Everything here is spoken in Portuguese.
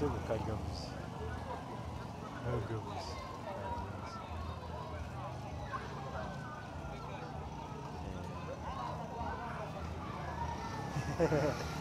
selo cagamos. Cagamos. Cagamos.